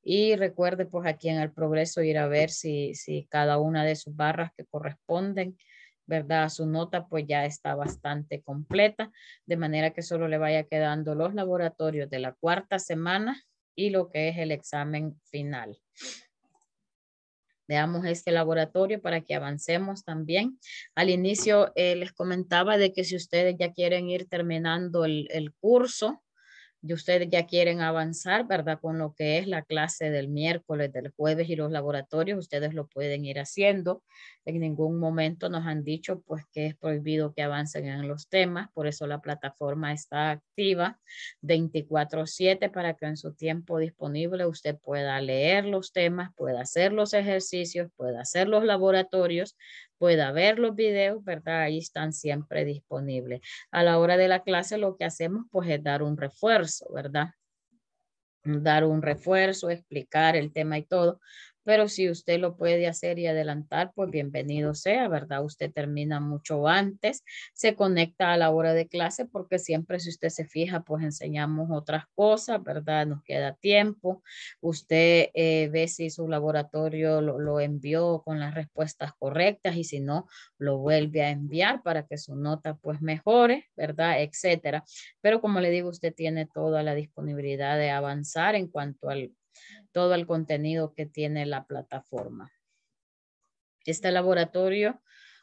Y recuerde, pues aquí en el progreso ir a ver si cada una de sus barras que corresponden, ¿verdad? Su nota pues ya está bastante completa, de manera que solo le vaya quedando los laboratorios de la cuarta semana y lo que es el examen final. Veamos este laboratorio para que avancemos también. Al inicio les comentaba de que si ustedes ya quieren ir terminando el curso, y ustedes ya quieren avanzar, ¿verdad? Con lo que es la clase del miércoles, del jueves y los laboratorios, ustedes lo pueden ir haciendo. En ningún momento nos han dicho, pues, que es prohibido que avancen en los temas. Por eso la plataforma está activa 24/7 para que en su tiempo disponible usted pueda leer los temas, pueda hacer los ejercicios, pueda hacer los laboratorios, pueda ver los videos, ¿verdad? Ahí están siempre disponibles. A la hora de la clase lo que hacemos pues es dar un refuerzo, ¿verdad? Dar un refuerzo, explicar el tema y todo. Pero si usted lo puede hacer y adelantar, pues bienvenido sea, ¿verdad? Usted termina mucho antes, se conecta a la hora de clase porque siempre si usted se fija, pues enseñamos otras cosas, ¿verdad? Nos queda tiempo. Usted ve si su laboratorio lo envió con las respuestas correctas y si no, lo vuelve a enviar para que su nota pues mejore, ¿verdad? Etcétera. Pero como le digo, usted tiene toda la disponibilidad de avanzar en cuanto al todo el contenido que tiene la plataforma. Este laboratorio,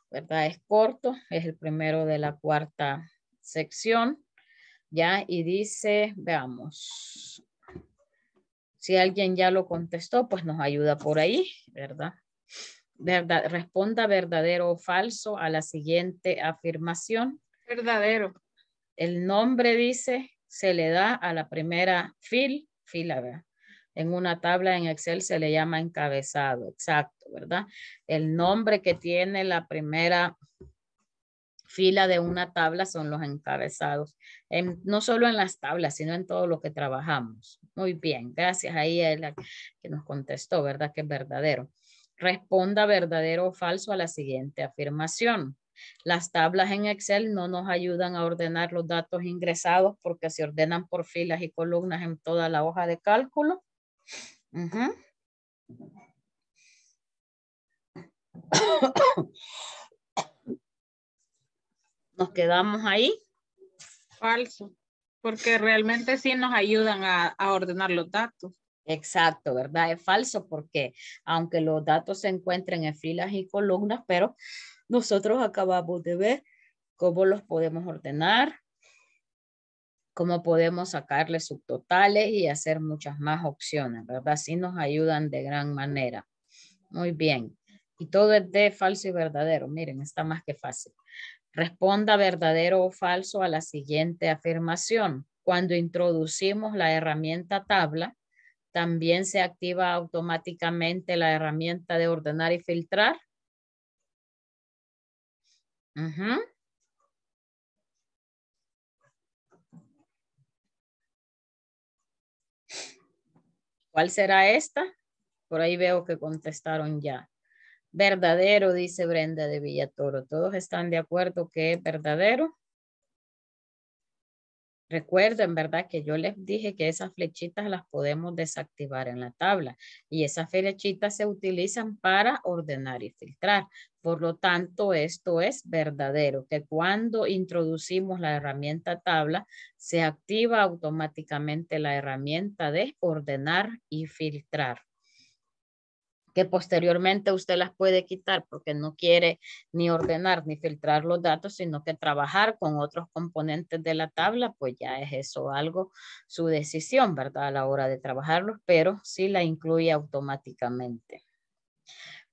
¿verdad? Es corto, es el primero de la cuarta sección, ¿ya? Y dice, veamos, si alguien ya lo contestó, pues nos ayuda por ahí, ¿verdad? Responda verdadero o falso a la siguiente afirmación. Verdadero. El nombre, dice, se le da a la primera fila, ¿verdad? En una tabla en Excel se le llama encabezado, exacto, ¿verdad? El nombre que tiene la primera fila de una tabla son los encabezados. No solo en las tablas, sino en todo lo que trabajamos. Muy bien, gracias ahí a la que nos contestó, ¿verdad? Que es verdadero. Responda verdadero o falso a la siguiente afirmación. Las tablas en Excel no nos ayudan a ordenar los datos ingresados porque se ordenan por filas y columnas en toda la hoja de cálculo. Nos quedamos ahí. Falso, porque realmente sí nos ayudan a ordenar los datos. Exacto, ¿verdad? Es falso porque aunque los datos se encuentren en filas y columnas, pero nosotros acabamos de ver cómo los podemos ordenar, cómo podemos sacarle subtotales y hacer muchas más opciones, ¿verdad? Así nos ayudan de gran manera. Muy bien. Y todo es de falso y verdadero. Miren, está más que fácil. Responda verdadero o falso a la siguiente afirmación. Cuando introducimos la herramienta tabla, ¿también se activa automáticamente la herramienta de ordenar y filtrar? Uh-huh. ¿Cuál será esta? Por ahí veo que contestaron ya. Verdadero, dice Brenda de Villatoro. ¿Todos están de acuerdo que es verdadero? Recuerden, ¿verdad? Que yo les dije que esas flechitas las podemos desactivar en la tabla. Y esas flechitas se utilizan para ordenar y filtrar. Por lo tanto, esto es verdadero. Que cuando introducimos la herramienta tabla, se activa automáticamente la herramienta de ordenar y filtrar. Que posteriormente usted las puede quitar porque no quiere ni ordenar ni filtrar los datos, sino que trabajar con otros componentes de la tabla, pues ya es eso algo, su decisión, ¿verdad? A la hora de trabajarlos, pero sí la incluye automáticamente.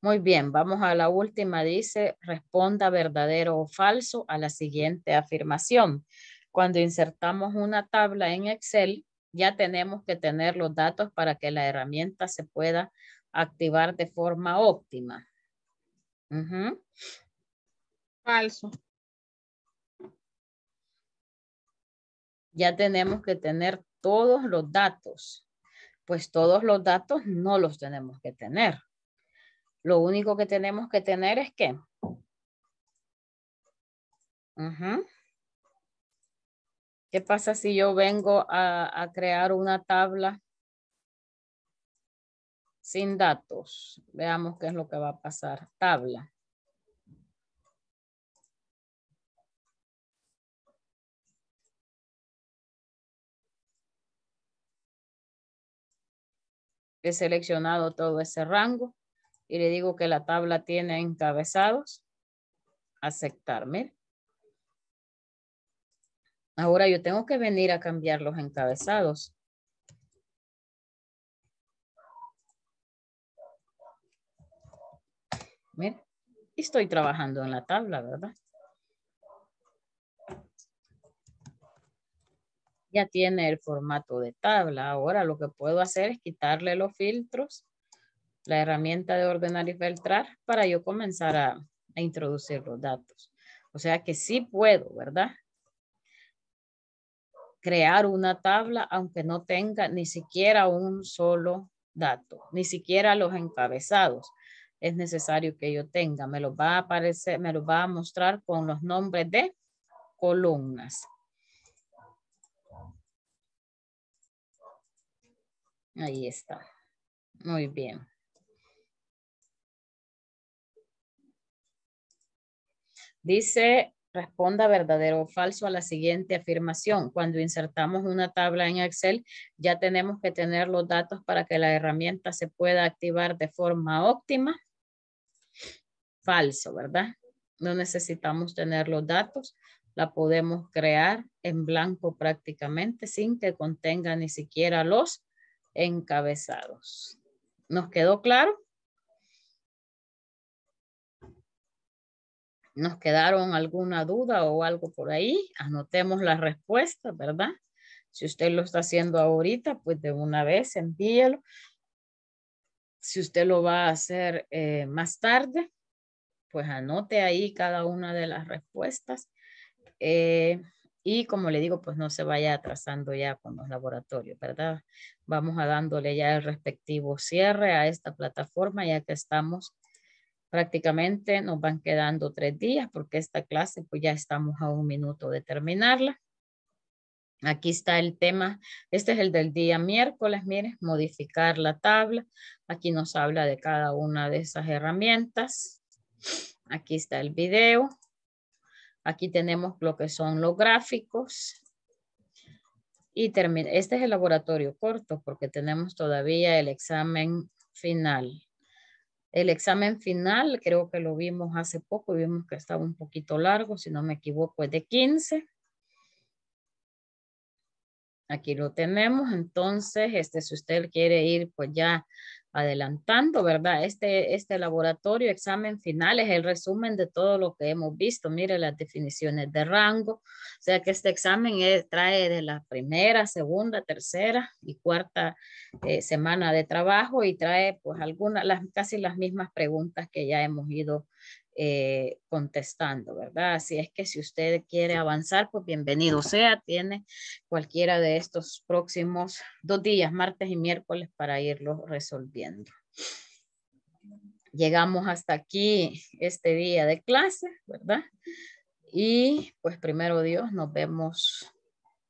Muy bien, vamos a la última, dice, responda verdadero o falso a la siguiente afirmación. Cuando insertamos una tabla en Excel, ya tenemos que tener los datos para que la herramienta se pueda activar de forma óptima. Uh-huh. Falso. Ya tenemos que tener todos los datos. Pues todos los datos no los tenemos que tener. Lo único que tenemos que tener es que. Uh-huh. ¿Qué pasa si yo vengo a crear una tabla sin datos? Veamos qué es lo que va a pasar. Tabla. He seleccionado todo ese rango y le digo que la tabla tiene encabezados. Aceptar. Mire. Ahora yo tengo que venir a cambiar los encabezados. Mira, estoy trabajando en la tabla, ¿verdad? Ya tiene el formato de tabla. Ahora lo que puedo hacer es quitarle los filtros, la herramienta de ordenar y filtrar, para yo comenzar a introducir los datos. O sea que sí puedo, ¿verdad? Crear una tabla aunque no tenga ni siquiera un solo dato, ni siquiera los encabezados. Es necesario que yo tenga, me los va a aparecer, me los va a mostrar con los nombres de columnas. Ahí está. Muy bien. Dice, responda verdadero o falso a la siguiente afirmación. Cuando insertamos una tabla en Excel, ya tenemos que tener los datos para que la herramienta se pueda activar de forma óptima. Falso, ¿verdad? No necesitamos tener los datos. La podemos crear en blanco prácticamente sin que contenga ni siquiera los encabezados. ¿Nos quedó claro? ¿Nos quedaron alguna duda o algo por ahí? Anotemos las respuestas, ¿verdad? Si usted lo está haciendo ahorita, pues de una vez envíelo. Si usted lo va a hacer más tarde, pues anote ahí cada una de las respuestas y como le digo, pues no se vaya atrasando ya con los laboratorios, ¿verdad? Vamos a dándole ya el respectivo cierre a esta plataforma ya que estamos prácticamente, nos van quedando 3 días porque esta clase pues ya estamos a 1 minuto de terminarla. Aquí está el tema, este es el del día miércoles, miren, modificar la tabla. Aquí nos habla de cada una de esas herramientas. Aquí está el video. Aquí tenemos lo que son los gráficos. Y termina. Este es el laboratorio corto porque tenemos todavía el examen final. El examen final creo que lo vimos hace poco, vimos que estaba un poquito largo, si no me equivoco es de 15. Aquí lo tenemos, entonces, si usted quiere ir pues ya adelantando, ¿verdad? Este laboratorio, examen final, es el resumen de todo lo que hemos visto. Mire las definiciones de rango. O sea que este examen trae de la primera, segunda, tercera y cuarta semana de trabajo, y trae pues casi las mismas preguntas que ya hemos ido contestando, ¿verdad? Así es que si usted quiere avanzar, pues bienvenido sea. Tiene cualquiera de estos próximos 2 días, martes y miércoles, para irlo resolviendo. Llegamos hasta aquí este día de clase, ¿verdad? Y pues primero Dios, nos vemos,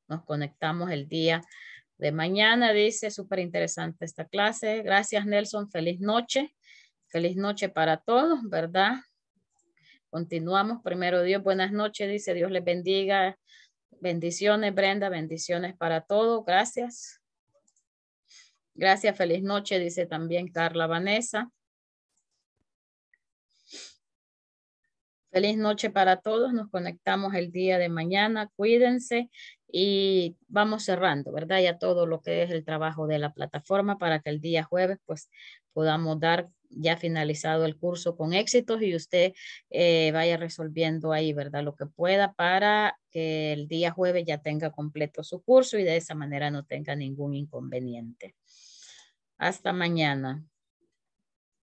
nos conectamos el día de mañana. Dice, súper interesante esta clase. Gracias, Nelson. Feliz noche. Feliz noche para todos, ¿verdad? Continuamos, primero Dios, buenas noches, dice, Dios les bendiga, bendiciones Brenda, bendiciones para todos, gracias. Gracias, feliz noche, dice también Carla Vanessa. Feliz noche para todos, nos conectamos el día de mañana, cuídense y vamos cerrando, ¿verdad? Ya todo lo que es el trabajo de la plataforma para que el día jueves pues podamos dar ya finalizado el curso con éxitos y usted vaya resolviendo ahí, ¿verdad? Lo que pueda para que el día jueves ya tenga completo su curso y de esa manera no tenga ningún inconveniente. Hasta mañana.